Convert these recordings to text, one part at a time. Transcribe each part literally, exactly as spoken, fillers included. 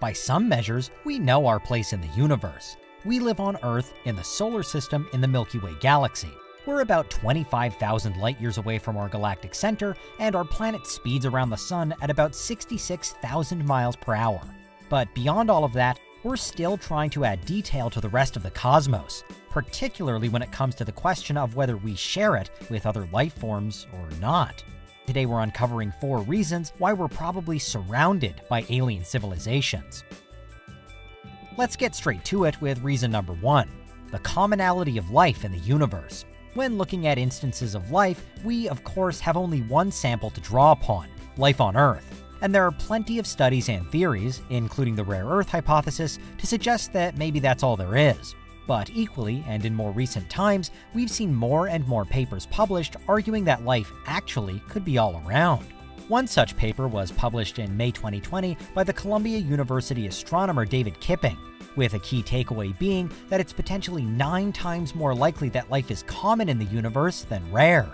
By some measures, we know our place in the universe. We live on Earth in the solar system in the Milky Way galaxy. We're about twenty-five thousand light years away from our galactic center, and our planet speeds around the sun at about sixty-six thousand miles per hour. But beyond all of that, we're still trying to add detail to the rest of the cosmos, particularly when it comes to the question of whether we share it with other life forms or not. Today we're uncovering four reasons why we're probably surrounded by alien civilizations. Let's get straight to it with reason number one, the commonality of life in the universe. When looking at instances of life, we of course have only one sample to draw upon, life on Earth. And there are plenty of studies and theories, including the Rare Earth hypothesis, to suggest that maybe that's all there is. But equally, and in more recent times, we've seen more and more papers published arguing that life actually could be all around. One such paper was published in May twenty twenty by the Columbia University astronomer David Kipping, with a key takeaway being that it's potentially nine times more likely that life is common in the universe than rare.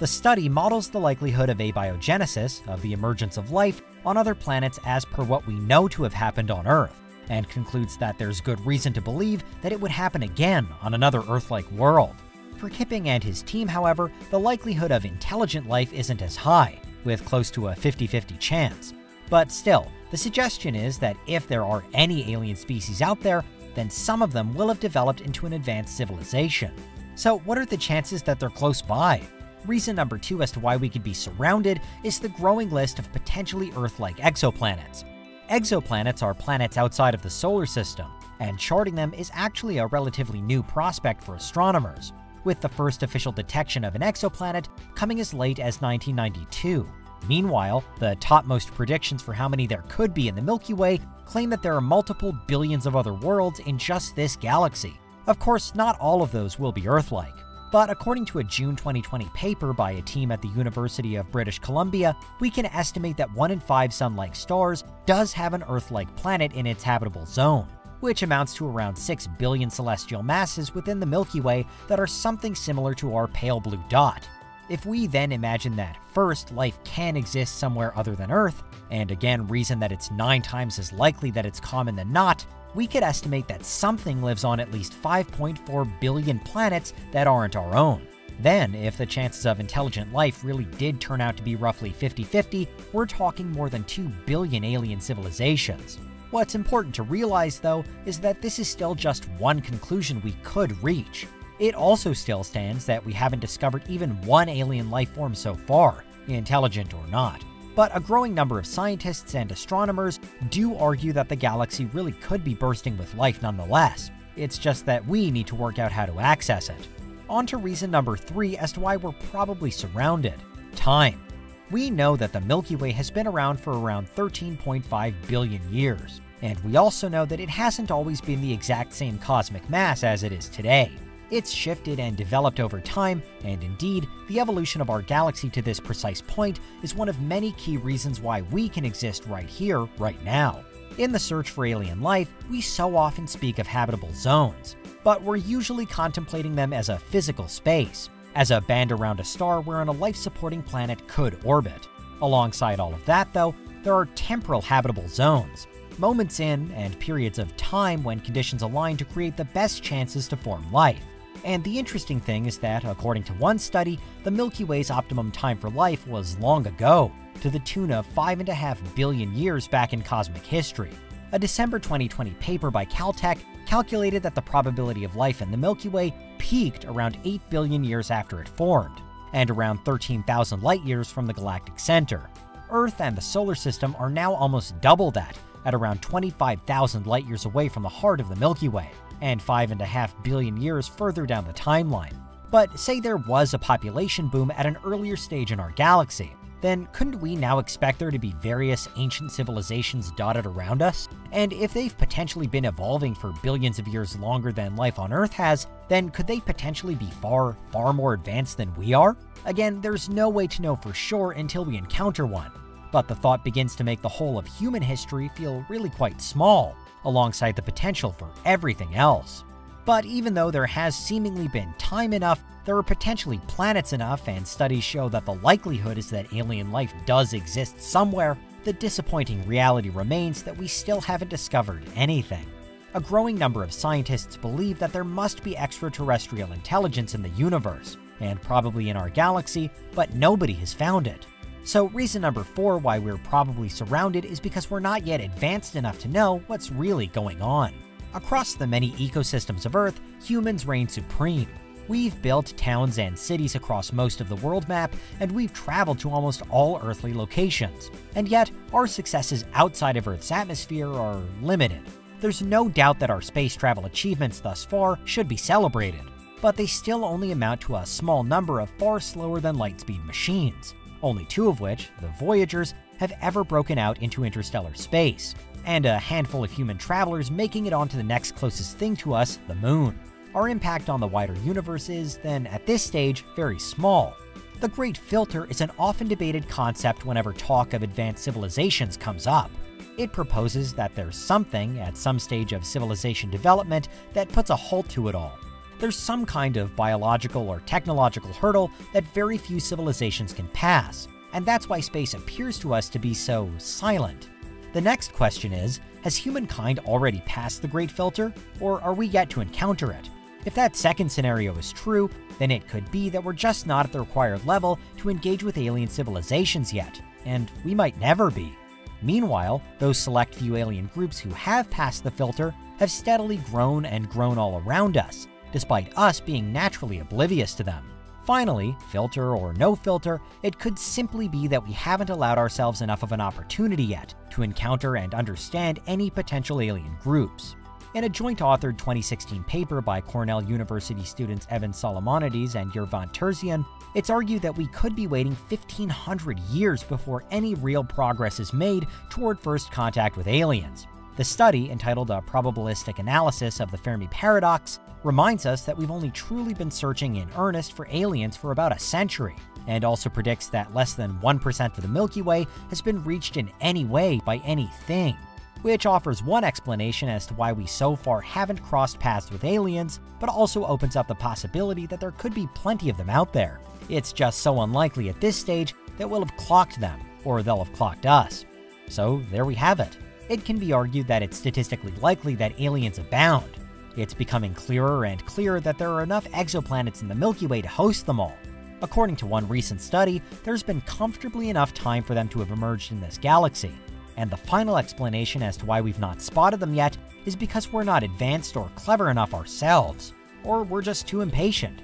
The study models the likelihood of abiogenesis, of the emergence of life, on other planets as per what we know to have happened on Earth, and concludes that there's good reason to believe that it would happen again on another Earth-like world. For Kipping and his team, however, the likelihood of intelligent life isn't as high, with close to a fifty fifty chance. But still, the suggestion is that if there are any alien species out there, then some of them will have developed into an advanced civilization. So what are the chances that they're close by? Reason number two as to why we could be surrounded is the growing list of potentially Earth-like exoplanets. Exoplanets are planets outside of the solar system, and charting them is actually a relatively new prospect for astronomers, with the first official detection of an exoplanet coming as late as nineteen ninety-two. Meanwhile, the topmost predictions for how many there could be in the Milky Way claim that there are multiple billions of other worlds in just this galaxy. Of course, not all of those will be Earth-like. But according to a June twenty twenty paper by a team at the University of British Columbia, we can estimate that one in five Sun-like stars does have an Earth-like planet in its habitable zone, which amounts to around six billion celestial masses within the Milky Way that are something similar to our pale blue dot. If we then imagine that, first, life can exist somewhere other than Earth, and again reason that it's nine times as likely that it's common than not, we could estimate that something lives on at least five point four billion planets that aren't our own. Then, if the chances of intelligent life really did turn out to be roughly fifty fifty, we're talking more than two billion alien civilizations. What's important to realize, though, is that this is still just one conclusion we could reach. It also still stands that we haven't discovered even one alien life form so far, intelligent or not. But a growing number of scientists and astronomers do argue that the galaxy really could be bursting with life nonetheless. It's just that we need to work out how to access it. On to reason number three as to why we're probably surrounded. Time. We know that the Milky Way has been around for around thirteen point five billion years, and we also know that it hasn't always been the exact same cosmic mass as it is today. It's shifted and developed over time, and indeed, the evolution of our galaxy to this precise point is one of many key reasons why we can exist right here, right now. In the search for alien life, we so often speak of habitable zones, but we're usually contemplating them as a physical space, as a band around a star wherein a life-supporting planet could orbit. Alongside all of that, though, there are temporal habitable zones, moments in and periods of time when conditions align to create the best chances to form life. And the interesting thing is that, according to one study, the Milky Way's optimum time for life was long ago, to the tune of five point five billion years back in cosmic history. A December twenty twenty paper by Caltech calculated that the probability of life in the Milky Way peaked around eight billion years after it formed, and around thirteen thousand light years from the galactic center. Earth and the solar system are now almost double that, at around twenty-five thousand light years away from the heart of the Milky Way, and five point five billion years further down the timeline. But say there was a population boom at an earlier stage in our galaxy, then couldn't we now expect there to be various ancient civilizations dotted around us? And if they've potentially been evolving for billions of years longer than life on Earth has, then could they potentially be far, far more advanced than we are? Again, there's no way to know for sure until we encounter one, but the thought begins to make the whole of human history feel really quite small, alongside the potential for everything else. But even though there has seemingly been time enough, there are potentially planets enough, and studies show that the likelihood is that alien life does exist somewhere, the disappointing reality remains that we still haven't discovered anything. A growing number of scientists believe that there must be extraterrestrial intelligence in the universe, and probably in our galaxy, but nobody has found it. So reason number four why we're probably surrounded is because we're not yet advanced enough to know what's really going on. Across the many ecosystems of Earth, humans reign supreme. We've built towns and cities across most of the world map, and we've traveled to almost all earthly locations. And yet, our successes outside of Earth's atmosphere are limited. There's no doubt that our space travel achievements thus far should be celebrated, but they still only amount to a small number of far slower than light-speed machines, only two of which, the Voyagers, have ever broken out into interstellar space, and a handful of human travelers making it onto the next closest thing to us, the Moon. Our impact on the wider universe is, then, at this stage, very small. The Great Filter is an often debated concept whenever talk of advanced civilizations comes up. It proposes that there's something, at some stage of civilization development, that puts a halt to it all. There's some kind of biological or technological hurdle that very few civilizations can pass, and that's why space appears to us to be so silent. The next question is, has humankind already passed the Great Filter, or are we yet to encounter it? If that second scenario is true, then it could be that we're just not at the required level to engage with alien civilizations yet, and we might never be. Meanwhile, those select few alien groups who have passed the filter have steadily grown and grown all around us, despite us being naturally oblivious to them. Finally, filter or no filter, it could simply be that we haven't allowed ourselves enough of an opportunity yet to encounter and understand any potential alien groups. In a joint-authored twenty sixteen paper by Cornell University students Evan Solomonides and Yervant Terzian, it's argued that we could be waiting fifteen hundred years before any real progress is made toward first contact with aliens. The study, entitled A Probabilistic Analysis of the Fermi Paradox, reminds us that we've only truly been searching in earnest for aliens for about a century, and also predicts that less than one percent of the Milky Way has been reached in any way by anything, which offers one explanation as to why we so far haven't crossed paths with aliens, but also opens up the possibility that there could be plenty of them out there. It's just so unlikely at this stage that we'll have clocked them, or they'll have clocked us. So there we have it. It can be argued that it's statistically likely that aliens abound. It's becoming clearer and clearer that there are enough exoplanets in the Milky Way to host them all. According to one recent study, there's been comfortably enough time for them to have emerged in this galaxy. And the final explanation as to why we've not spotted them yet is because we're not advanced or clever enough ourselves, or we're just too impatient.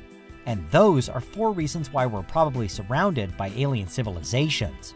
And those are four reasons why we're probably surrounded by alien civilizations.